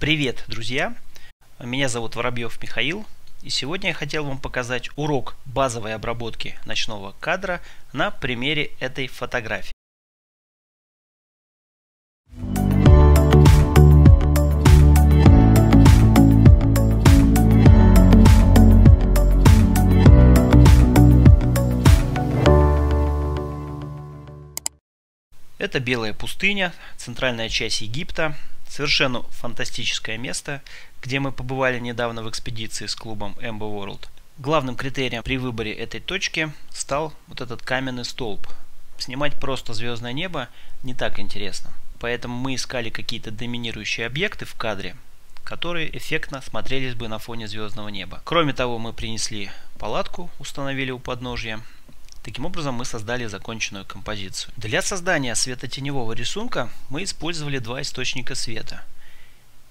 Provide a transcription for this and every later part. Привет, друзья! Меня зовут Воробьев Михаил, и сегодня я хотел вам показать урок базовой обработки ночного кадра на примере этой фотографии. Это Белая пустыня, центральная часть Египта. Совершенно фантастическое место, где мы побывали недавно в экспедиции с клубом Embo World. Главным критерием при выборе этой точки стал вот этот каменный столб. Снимать просто звездное небо не так интересно. Поэтому мы искали какие-то доминирующие объекты в кадре, которые эффектно смотрелись бы на фоне звездного неба. Кроме того, мы принесли палатку, установили у подножья. Таким образом, мы создали законченную композицию. Для создания светотеневого рисунка мы использовали два источника света.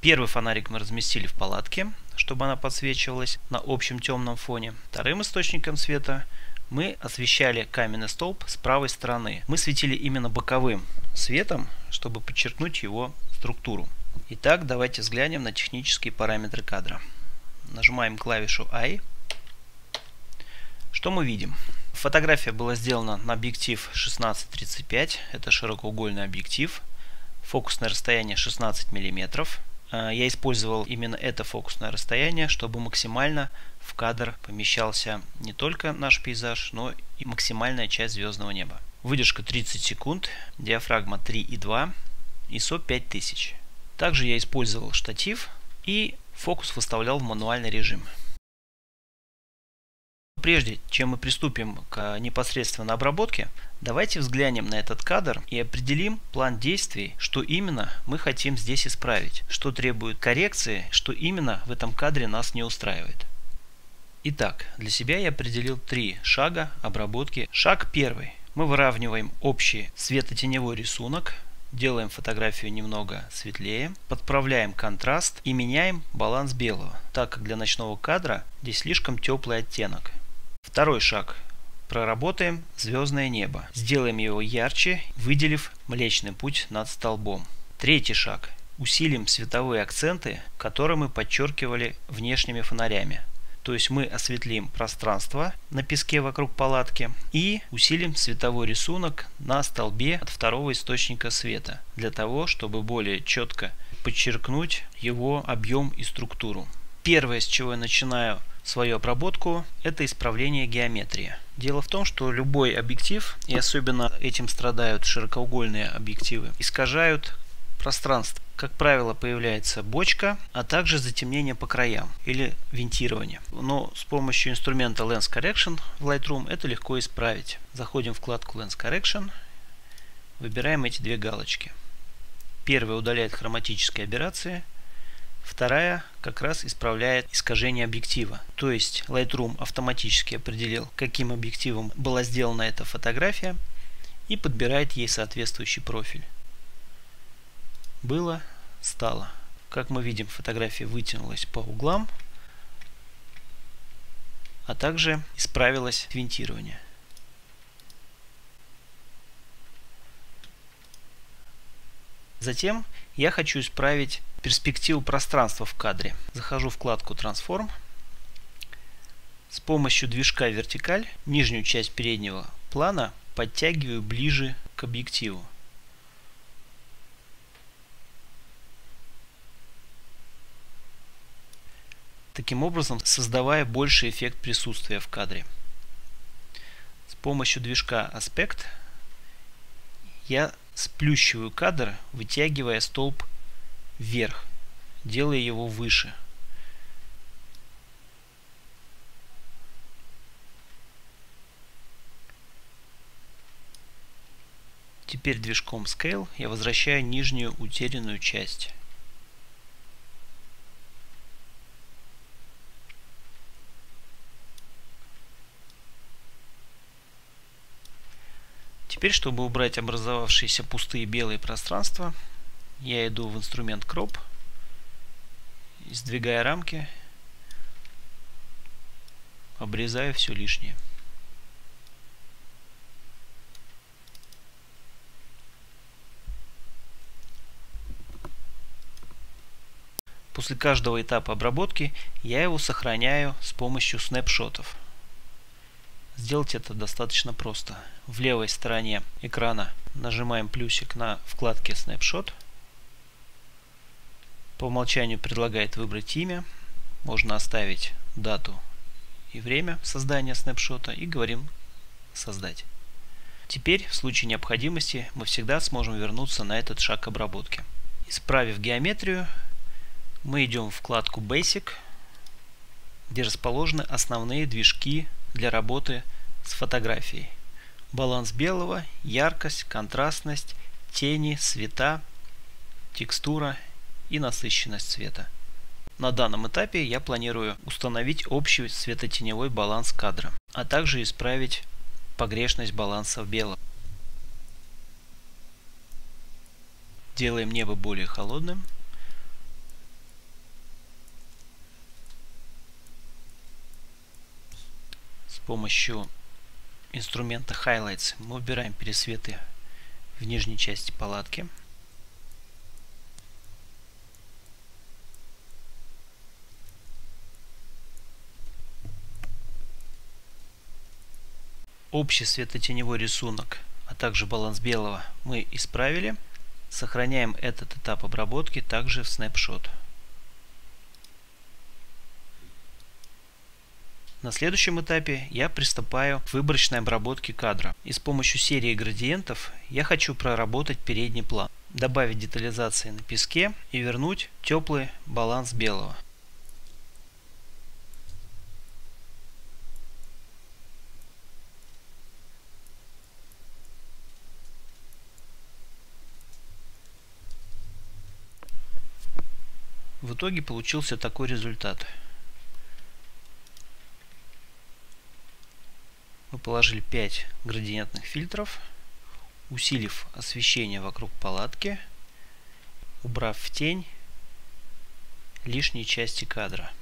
Первый фонарик мы разместили в палатке, чтобы она подсвечивалась на общем темном фоне. Вторым источником света мы освещали каменный столб с правой стороны. Мы светили именно боковым светом, чтобы подчеркнуть его структуру. Итак, давайте взглянем на технические параметры кадра. Нажимаем клавишу I. Что мы видим? Фотография была сделана на объектив 16-35, это широкоугольный объектив, фокусное расстояние 16 мм. Я использовал именно это фокусное расстояние, чтобы максимально в кадр помещался не только наш пейзаж, но и максимальная часть звездного неба. Выдержка 30 секунд, диафрагма 3,2, ISO 5000. Также я использовал штатив и фокус выставлял в мануальный режим. Прежде чем мы приступим к непосредственно обработке, давайте взглянем на этот кадр и определим план действий, что именно мы хотим здесь исправить, что требует коррекции, что именно в этом кадре нас не устраивает. Итак, для себя я определил три шага обработки. Шаг первый. Мы выравниваем общий светотеневой рисунок, делаем фотографию немного светлее, подправляем контраст и меняем баланс белого, так как для ночного кадра здесь слишком теплый оттенок. Второй шаг. Проработаем звездное небо. Сделаем его ярче, выделив Млечный Путь над столбом. Третий шаг. Усилим световые акценты, которые мы подчеркивали внешними фонарями. То есть мы осветлим пространство на песке вокруг палатки и усилим световой рисунок на столбе от второго источника света, для того, чтобы более четко подчеркнуть его объем и структуру. Первое, с чего я начинаю свою обработку, это исправление геометрии. Дело в том, что любой объектив, и особенно этим страдают широкоугольные объективы, искажают пространство. Как правило, появляется бочка, а также затемнение по краям или винтирование. Но с помощью инструмента Lens Correction в Lightroom это легко исправить. Заходим в вкладку Lens Correction, выбираем эти две галочки. Первая удаляет хроматические аберрации, вторая как раз исправляет искажение объектива. То есть Lightroom автоматически определил, каким объективом была сделана эта фотография, и подбирает ей соответствующий профиль. Было, стало. Как мы видим, фотография вытянулась по углам, а также исправилось винтирование. Затем я хочу исправить перспективу пространства в кадре. Захожу в вкладку Transform. С помощью движка вертикаль нижнюю часть переднего плана подтягиваю ближе к объективу. Таким образом, создавая больший эффект присутствия в кадре. С помощью движка аспект я сплющиваю кадр, вытягивая столб вверх, делая его выше. Теперь движком Scale я возвращаю нижнюю утерянную часть. Теперь, чтобы убрать образовавшиеся пустые белые пространства, я иду в инструмент Crop, сдвигая рамки, обрезаю все лишнее. После каждого этапа обработки я его сохраняю с помощью снапшотов. Сделать это достаточно просто. В левой стороне экрана нажимаем плюсик на вкладке «Снапшот». По умолчанию предлагает выбрать имя. Можно оставить дату и время создания снапшота и говорим «Создать». Теперь в случае необходимости мы всегда сможем вернуться на этот шаг обработки. Исправив геометрию, мы идем в вкладку «Basic», где расположены основные движки для работы с фотографией. Баланс белого, яркость, контрастность, тени, цвета, текстура и насыщенность цвета. На данном этапе я планирую установить общий светотеневой баланс кадра, а также исправить погрешность баланса белого. Делаем небо более холодным. С помощью инструмента Highlights мы убираем пересветы в нижней части палатки. Общий светотеневой рисунок, а также баланс белого мы исправили. Сохраняем этот этап обработки также в снапшот. На следующем этапе я приступаю к выборочной обработке кадра. И с помощью серии градиентов я хочу проработать передний план, добавить детализации на песке и вернуть теплый баланс белого. В итоге получился такой результат. Мы положили 5 градиентных фильтров, усилив освещение вокруг палатки, убрав в тень лишние части кадра.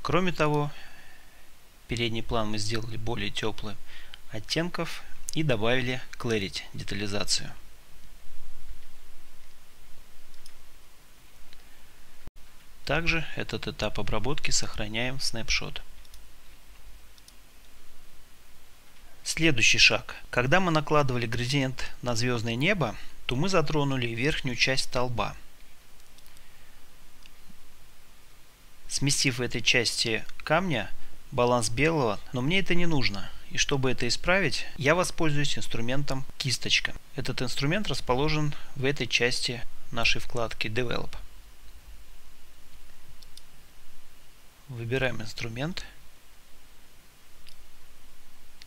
Кроме того, передний план мы сделали более теплым оттенков и добавили clarity, детализацию. Также этот этап обработки сохраняем в снапшот. Следующий шаг. Когда мы накладывали градиент на звездное небо, то мы затронули верхнюю часть столба. Сместив в этой части камня баланс белого, но мне это не нужно. И чтобы это исправить, я воспользуюсь инструментом кисточка. Этот инструмент расположен в этой части нашей вкладки Develop. Выбираем инструмент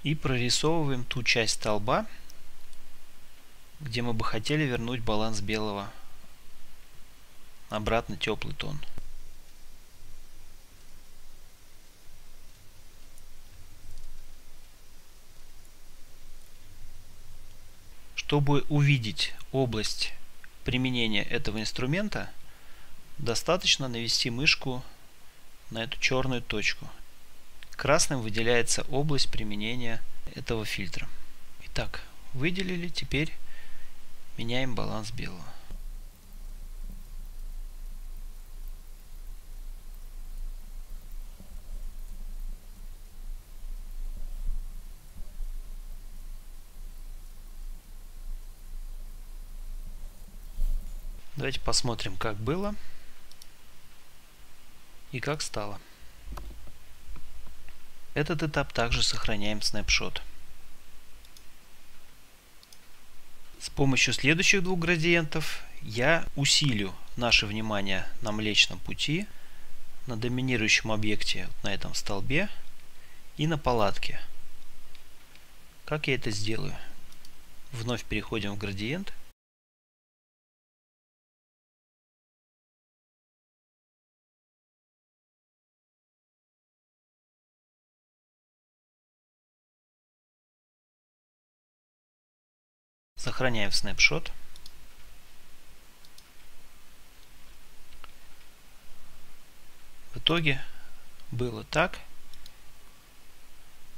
и прорисовываем ту часть столба, где мы бы хотели вернуть баланс белого обратно теплый тон. Чтобы увидеть область применения этого инструмента, достаточно навести мышку на эту черную точку. Красным выделяется область применения этого фильтра. Итак, выделили, теперь меняем баланс белого. Давайте посмотрим, как было и как стало. Этот этап также сохраняем в снапшот. С помощью следующих двух градиентов я усилю наше внимание на Млечном пути, на доминирующем объекте на этом столбе и на палатке. Как я это сделаю? Вновь переходим в градиент. Сохраняем в снапшот. В итоге было так,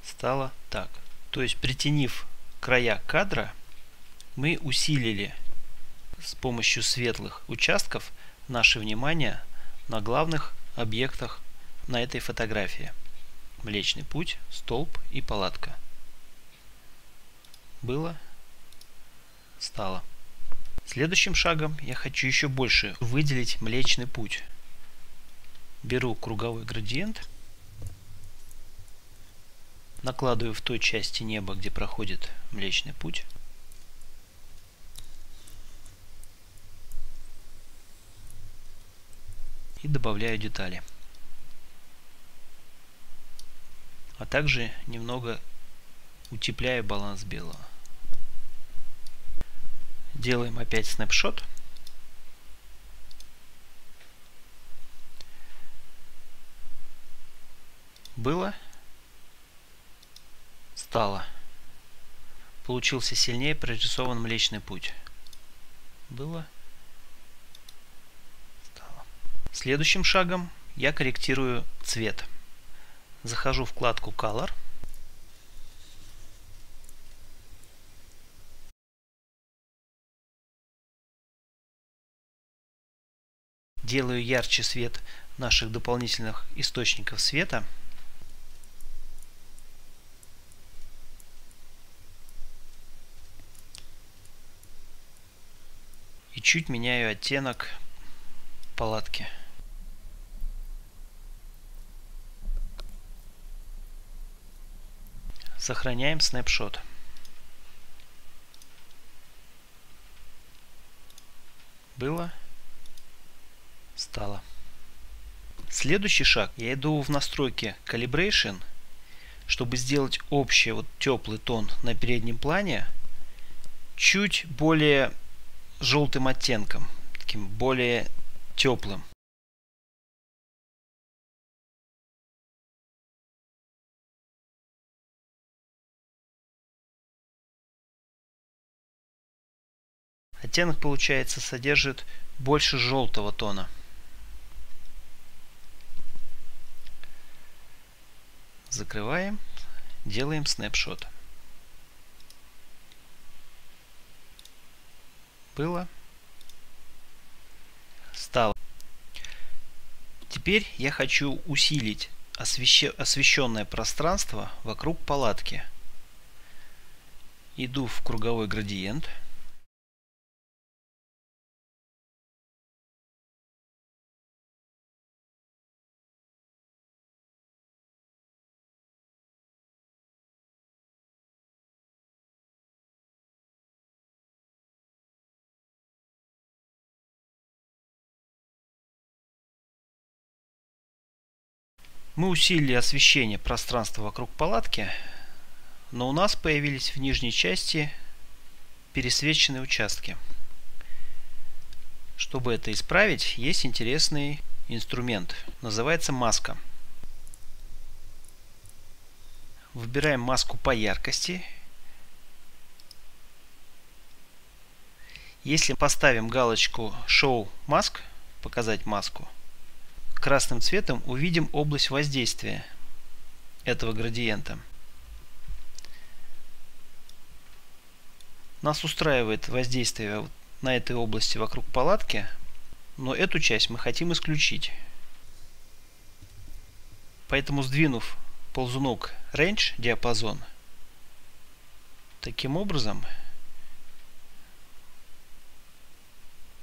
стало так. То есть, притянув края кадра мы усилили с помощью светлых участков наше внимание на главных объектах на этой фотографии. Млечный путь, столб и палатка. Было, стало. Следующим шагом я хочу еще больше выделить Млечный путь. Беру круговой градиент, накладываю в той части неба, где проходит Млечный путь. И добавляю детали. А также немного утепляю баланс белого. Делаем опять снапшот. Было. Стало. Получился сильнее прорисован Млечный путь. Было. Стало. Следующим шагом я корректирую цвет. Захожу в вкладку Color. Делаю ярче свет наших дополнительных источников света. И чуть меняю оттенок палатки. Сохраняем снапшот. Было. Стало. Следующий шаг. Я иду в настройки Calibration, чтобы сделать общий вот теплый тон на переднем плане чуть более желтым оттенком, таким более теплым. Оттенок, получается, содержит больше желтого тона. Закрываем, делаем снапшот. Было. Стало. Теперь я хочу усилить освещенное пространство вокруг палатки. Иду в круговой градиент. Мы усилили освещение пространства вокруг палатки, но у нас появились в нижней части пересвеченные участки. Чтобы это исправить, есть интересный инструмент. Называется маска. Выбираем маску по яркости. Если поставим галочку Show Mask, показать маску, красным цветом увидим область воздействия этого градиента. Нас устраивает воздействие на этой области вокруг палатки, но эту часть мы хотим исключить. Поэтому, сдвинув ползунок Range, диапазон, таким образом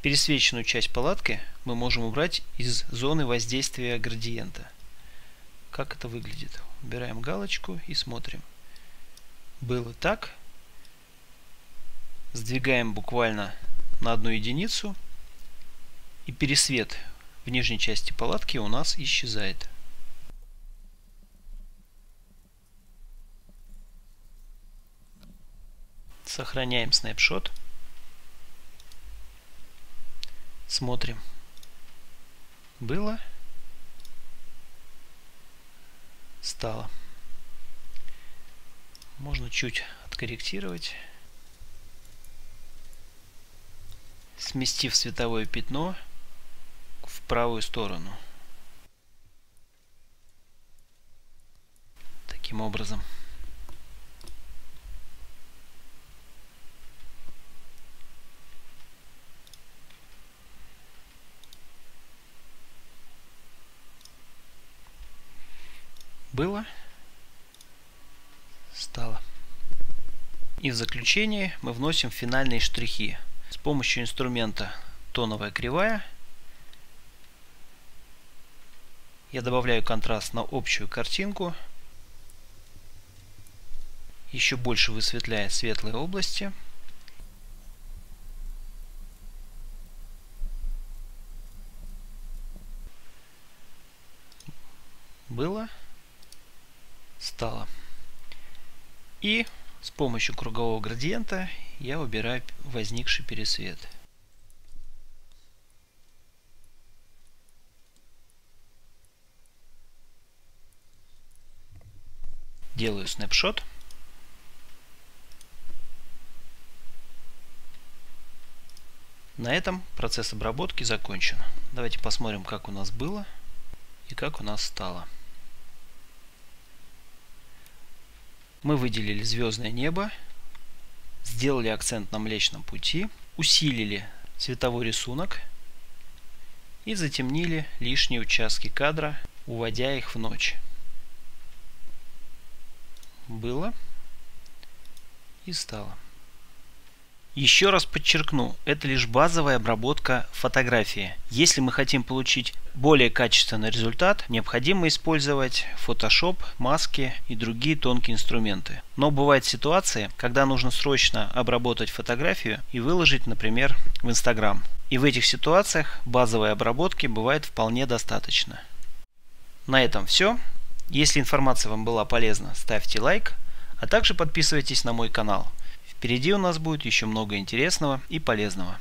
пересвеченную часть палатки мы можем убрать из зоны воздействия градиента. Как это выглядит? Убираем галочку и смотрим. Было так. Сдвигаем буквально на одну единицу. И пересвет в нижней части палатки у нас исчезает. Сохраняем снапшот. Смотрим. Было. Стало. Можно чуть откорректировать. Сместив световое пятно в правую сторону. Таким образом. Было, стало. И в заключение мы вносим финальные штрихи с помощью инструмента тоновая кривая. Я добавляю контраст на общую картинку. Еще больше высветляя светлые области. Было, стало. И с помощью кругового градиента я выбираю возникший пересвет. Делаю снапшот. На этом процесс обработки закончен. Давайте посмотрим, как у нас было и как у нас стало. Мы выделили звездное небо, сделали акцент на Млечном пути, усилили цветовой рисунок и затемнили лишние участки кадра, уводя их в ночь. Было и стало. Еще раз подчеркну, это лишь базовая обработка фотографии. Если мы хотим получить более качественный результат, необходимо использовать Photoshop, маски и другие тонкие инструменты. Но бывают ситуации, когда нужно срочно обработать фотографию и выложить, например, в Instagram. И в этих ситуациях базовой обработки бывает вполне достаточно. На этом все. Если информация вам была полезна, ставьте лайк, а также подписывайтесь на мой канал. Впереди у нас будет еще много интересного и полезного.